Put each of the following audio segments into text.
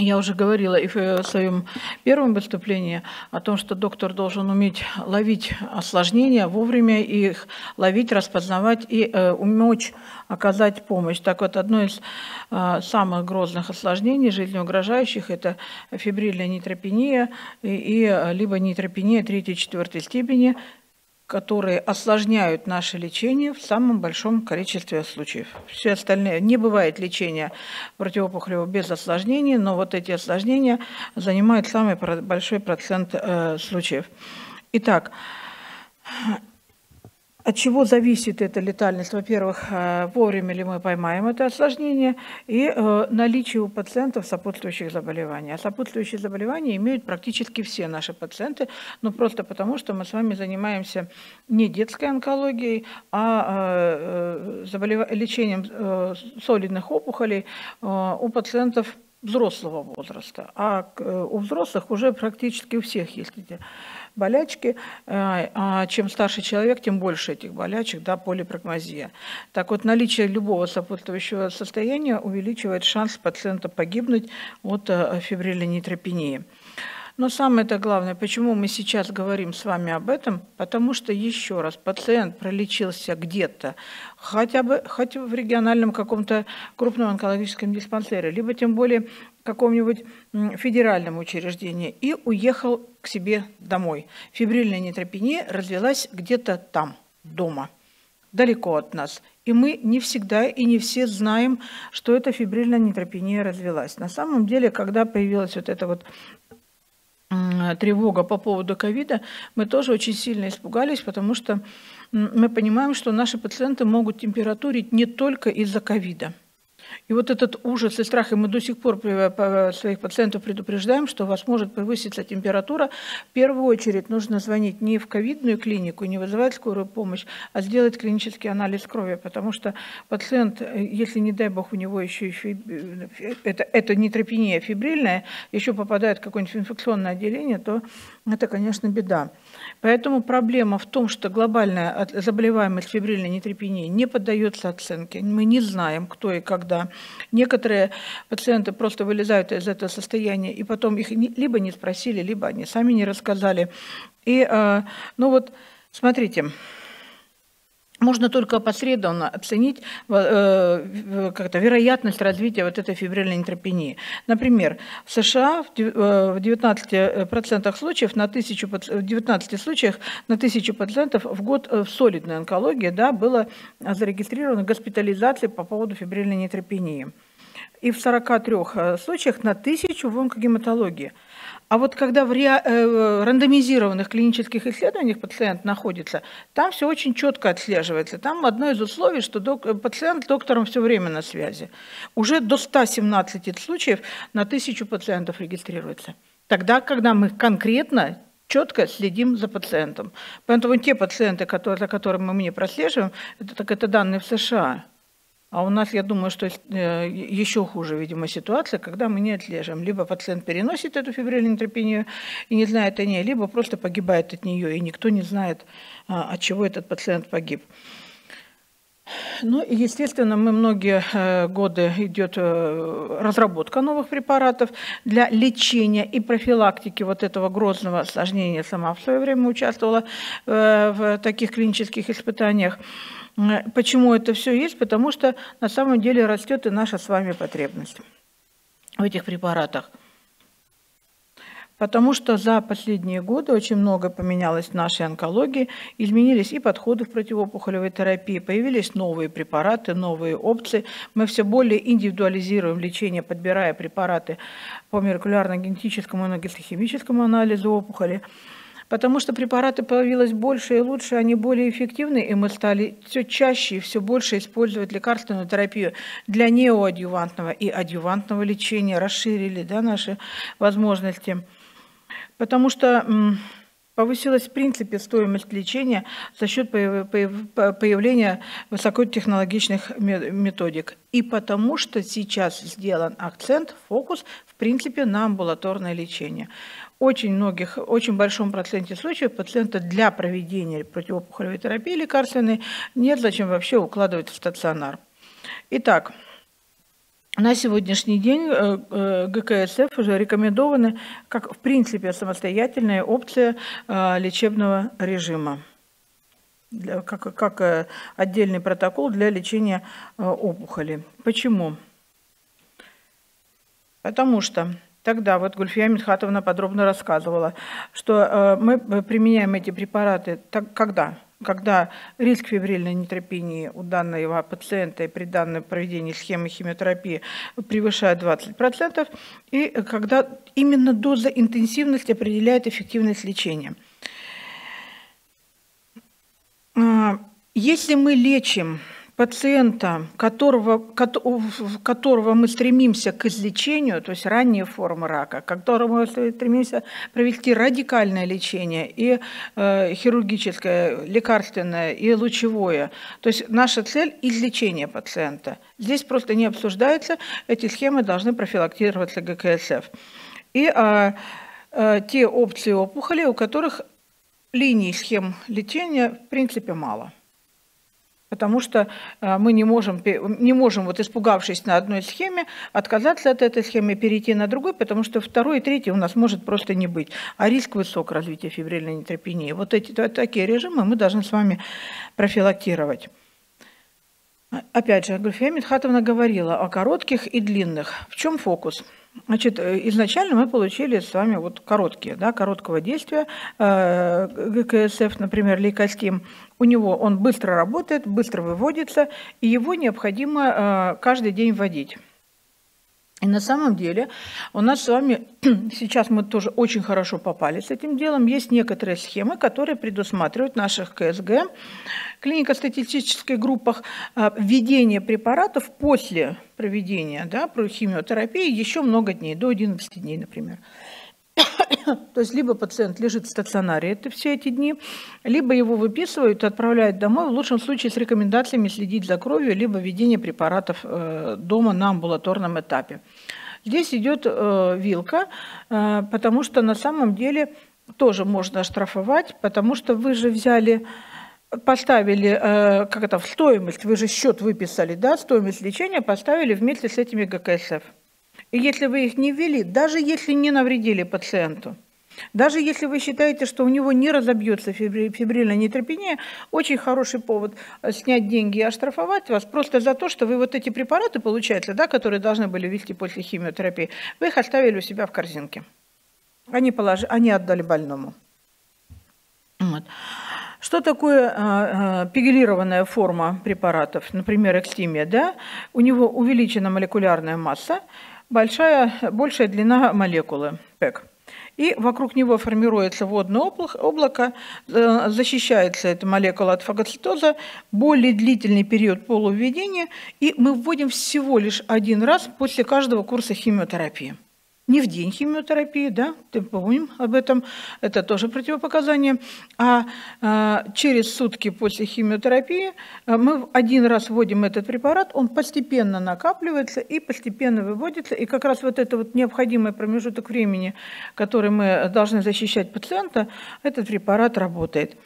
Я уже говорила и в своем первом выступлении о том, что доктор должен уметь ловить осложнения, вовремя их ловить, распознавать и уметь оказать помощь. Так вот, одно из самых грозных осложнений, жизнеугрожающих, это фебрильная нейтропения и либо нейтропения 3-4 степени, которые осложняют наше лечение в самом большом количестве случаев. Все остальные, не бывает лечения противоопухолевого без осложнений, но вот эти осложнения занимают самый большой процент случаев. Итак, от чего зависит эта летальность? Во-первых, вовремя ли мы поймаем это осложнение и наличие у пациентов сопутствующих заболеваний. А сопутствующие заболевания имеют практически все наши пациенты, но просто потому, что мы с вами занимаемся не детской онкологией, а лечением солидных опухолей у пациентов взрослого возраста. А у взрослых уже практически у всех есть эти болячки. А чем старше человек, тем больше этих болячек, да, полипрагмазия. Так вот, наличие любого сопутствующего состояния увеличивает шанс пациента погибнуть от фебрильной нейтропении. Но самое-то главное, почему мы сейчас говорим с вами об этом, потому что, еще раз, пациент пролечился где-то, хоть в региональном каком-то крупном онкологическом диспансере, либо тем более каком-нибудь федеральном учреждении, и уехал к себе домой. Фебрильная нейтропения развилась где-то там, дома, далеко от нас. И мы не всегда и не все знаем, что эта фебрильная нейтропения развилась. На самом деле, когда появилась вот эта вот тревога по поводу ковида, мы тоже очень сильно испугались, потому что мы понимаем, что наши пациенты могут температурить не только из-за ковида. И вот этот ужас и страх, и мы до сих пор своих пациентов предупреждаем, что у вас может повыситься температура. В первую очередь нужно звонить не в ковидную клинику, не вызывать скорую помощь, а сделать клинический анализ крови, потому что пациент, если, не дай бог, у него еще это нейтропения фебрильная, еще попадает в какое-нибудь инфекционное отделение, то это, конечно, беда. Поэтому проблема в том, что глобальная заболеваемость фебрильной нейтропении не поддается оценке. Мы не знаем, кто и когда. Некоторые пациенты просто вылезают из этого состояния, и потом их либо не спросили, либо они сами не рассказали. И, ну вот, смотрите, можно только опосредованно оценить как-то вероятность развития вот этой фебрильной нейтропении. Например, в США в 19% случаев на 1000, в 19 случаях на 1000 пациентов в год в солидной онкологии, да, было зарегистрировано госпитализации по поводу фебрильной нейтропении. И в 43 случаях на 1000 в онкогематологии. А вот когда в рандомизированных клинических исследованиях пациент находится, там все очень четко отслеживается. Там одно из условий, что пациент с доктором все время на связи. Уже до 117 случаев на 1000 пациентов регистрируется. Тогда, когда мы конкретно, четко следим за пациентом. Поэтому те пациенты, за которыми мы не прослеживаем, это данные в США. А у нас, я думаю, что еще хуже, видимо, ситуация, когда мы не отслеживаем. Либо пациент переносит эту фебрильную нейтропению и не знает о ней, либо просто погибает от нее, и никто не знает, от чего этот пациент погиб. Ну и, естественно, мы многие годы идет разработка новых препаратов для лечения и профилактики вот этого грозного осложнения. Сама в свое время участвовала в таких клинических испытаниях. Почему это все есть? Потому что на самом деле растет и наша с вами потребность в этих препаратах. Потому что за последние годы очень много поменялось в нашей онкологии, изменились и подходы в противоопухолевой терапии, появились новые препараты, новые опции. Мы все более индивидуализируем лечение, подбирая препараты по молекулярно-генетическому и гистохимическому анализу опухоли. Потому что препараты появилось больше и лучше, они более эффективны, и мы стали все чаще и все больше использовать лекарственную терапию для неоадъювантного и адъювантного лечения, расширили, да, наши возможности. Потому что повысилась, в принципе, стоимость лечения за счет появления высокотехнологичных методик. И потому что сейчас сделан акцент, фокус, в принципе, на амбулаторное лечение. Очень большом проценте случаев пациента для проведения противоопухолевой терапии лекарственной нет зачем вообще укладывать в стационар. Итак, На сегодняшний день ГКСФ уже рекомендованы как, в принципе, самостоятельная опция лечебного режима, как отдельный протокол для лечения опухоли. Почему? Потому что тогда вот Гульфия Митхатовна подробно рассказывала, что мы применяем эти препараты когда риск фебрильной нейтропении у данного пациента и при данном проведении схемы химиотерапии превышает 20%, и когда именно доза интенсивности определяет эффективность лечения. Если мы лечим пациента, которого мы стремимся к излечению, то есть ранние формы рака, которому мы стремимся провести радикальное лечение и хирургическое, лекарственное и лучевое. То есть наша цель – излечение пациента. Здесь просто не обсуждается, эти схемы должны профилактироваться ГКСФ. И те опции опухоли, у которых линий схем лечения в принципе мало. Потому что мы не можем вот, испугавшись на одной схеме, отказаться от этой схемы, перейти на другой, потому что второй и третий у нас может просто не быть. А риск высок развития фебрильной нейтропении. Вот такие режимы мы должны с вами профилактировать. Опять же, Гульфия Митхатовна говорила о коротких и длинных. В чем фокус? Значит, изначально мы получили с вами вот короткие, да, короткого действия ГКСФ, например, лейкостим. У него он быстро работает, быстро выводится, и его необходимо каждый день вводить. И на самом деле у нас с вами, сейчас мы тоже очень хорошо попали с этим делом, есть некоторые схемы, которые предусматривают в наших КСГ, клинико-статистических группах, введение препаратов после проведения, да, про химиотерапии еще много дней, до 11 дней, например. То есть либо пациент лежит в стационаре все эти дни, либо его выписывают и отправляют домой, в лучшем случае с рекомендациями следить за кровью, либо введение препаратов дома на амбулаторном этапе. Здесь идет вилка, потому что на самом деле тоже можно оштрафовать, потому что вы же взяли... Поставили, как это, в стоимость, вы же счет выписали, да, стоимость лечения поставили вместе с этими ГКСФ. И если вы их не ввели, даже если не навредили пациенту, даже если вы считаете, что у него не разобьется фебрильная нейтропения, очень хороший повод снять деньги и оштрафовать вас просто за то, что вы вот эти препараты, получается, да, которые должны были ввести после химиотерапии, вы их оставили у себя в корзинке. Они отдали больному. Вот. Что такое пигелированная форма препаратов, например, экстимия? Да? У него увеличена молекулярная масса, большая длина молекулы ПЭК. И вокруг него формируется водное облако, защищается эта молекула от фагоцитоза, более длительный период полувведения, и мы вводим всего лишь один раз после каждого курса химиотерапии. Не в день химиотерапии, да, помним об этом, это тоже противопоказание, а через сутки после химиотерапии мы один раз вводим этот препарат, он постепенно накапливается и постепенно выводится, и как раз вот этот вот необходимый промежуток времени, который мы должны защищать пациента, этот препарат работает.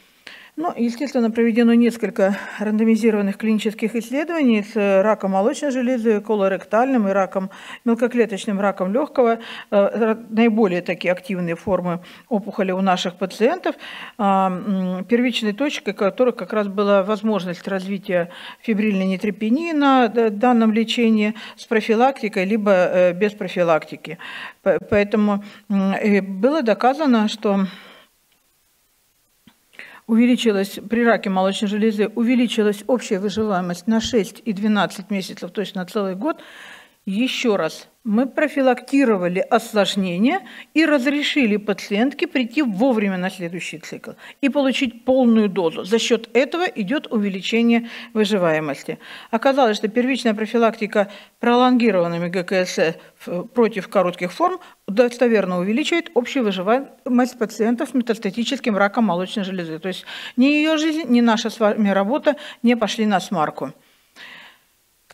Ну, естественно, проведено несколько рандомизированных клинических исследований с раком молочной железы, колоректальным и раком, мелкоклеточным раком легкого. Наиболее такие активные формы опухоли у наших пациентов, первичной точкой которых как раз была возможность развития фебрильной нейтропении на данном лечении с профилактикой, либо без профилактики. Поэтому было доказано, что... при раке молочной железы увеличилась общая выживаемость на 6 и 12 месяцев, то есть на целый год. Еще раз, мы профилактировали осложнения и разрешили пациентке прийти вовремя на следующий цикл и получить полную дозу. За счет этого идет увеличение выживаемости. Оказалось, что первичная профилактика пролонгированными ГКСФ против коротких форм достоверно увеличивает общую выживаемость пациентов с метастатическим раком молочной железы. То есть ни ее жизнь, ни наша с вами работа не пошли на смарку.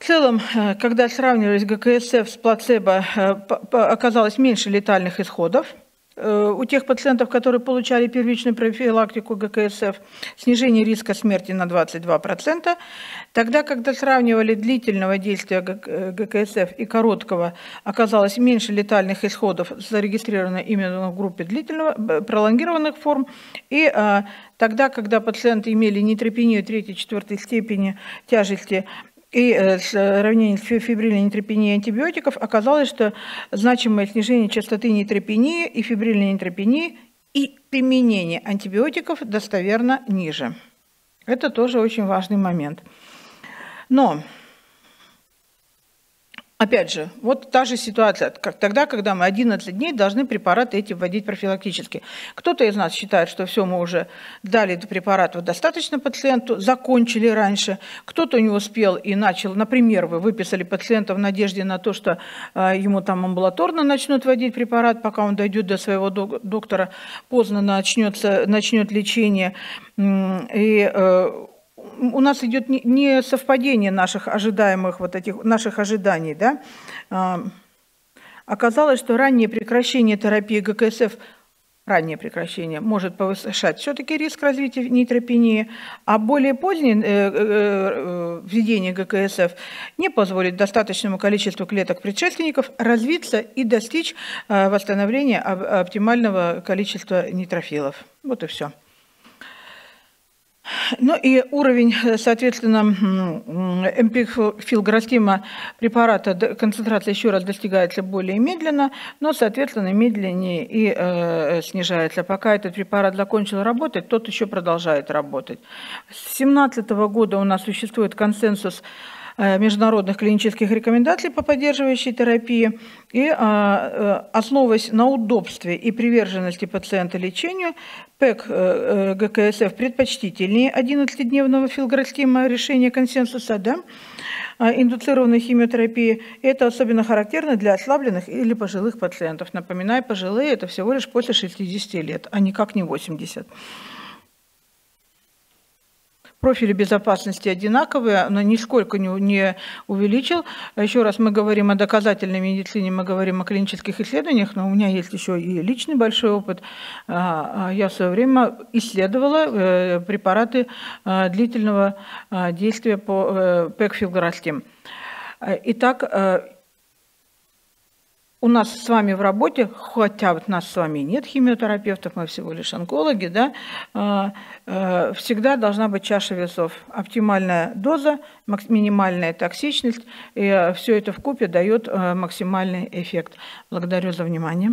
В целом, когда сравнивались ГКСФ с плацебо, оказалось меньше летальных исходов у тех пациентов, которые получали первичную профилактику ГКСФ, снижение риска смерти на 22%. Тогда, когда сравнивали длительного действия ГКСФ и короткого, оказалось меньше летальных исходов, зарегистрировано именно в группе длительного, пролонгированных форм. И тогда, когда пациенты имели нейтропению 3-4 степени тяжести, и сравнение с фебрильной нейтропенией антибиотиков, оказалось, что значимое снижение частоты нейтропении и фебрильной нейтропении и применение антибиотиков достоверно ниже. Это тоже очень важный момент. Но, опять же, вот та же ситуация, как тогда, когда мы 11 дней должны препараты эти вводить профилактически. Кто-то из нас считает, что все, мы уже дали препарат вот достаточно пациенту, закончили раньше. Кто-то не успел и начал, например, вы выписали пациента в надежде на то, что ему там амбулаторно начнут вводить препарат, пока он дойдет до своего доктора, поздно начнет лечение. И у нас идет не совпадение наших ожидаемых, вот этих наших ожиданий, да? Оказалось, что раннее прекращение терапии ГКСФ, раннее прекращение может повышать все-таки риск развития нейтропении, а более позднее введение ГКСФ не позволит достаточному количеству клеток предшественников развиться и достичь восстановления оптимального количества нейтрофилов. Вот и все. Ну и уровень, соответственно, эпифилграстима препарата, концентрация еще раз достигается более медленно, но, соответственно, медленнее и снижается. Пока этот препарат закончил работать, тот еще продолжает работать. С 2017 года у нас существует консенсус международных клинических рекомендаций по поддерживающей терапии, и, основываясь на удобстве и приверженности пациента лечению, ПЭК ГКСФ предпочтительнее 11-дневного филграстима решения консенсуса, да, индуцированной химиотерапии. Это особенно характерно для ослабленных или пожилых пациентов. Напоминаю, пожилые – это всего лишь после 60 лет, а никак не 80. Профили безопасности одинаковые, она нисколько не увеличил. Еще раз, мы говорим о доказательной медицине, мы говорим о клинических исследованиях, но у меня есть еще и личный большой опыт. Я в свое время исследовала препараты длительного действия по ПЭГ-филграстим. Итак, у нас с вами в работе, хотя вот нас с вами нет химиотерапевтов, мы всего лишь онкологи, да, всегда должна быть чаша весов. Оптимальная доза, минимальная токсичность, и все это вкупе дает максимальный эффект. Благодарю за внимание.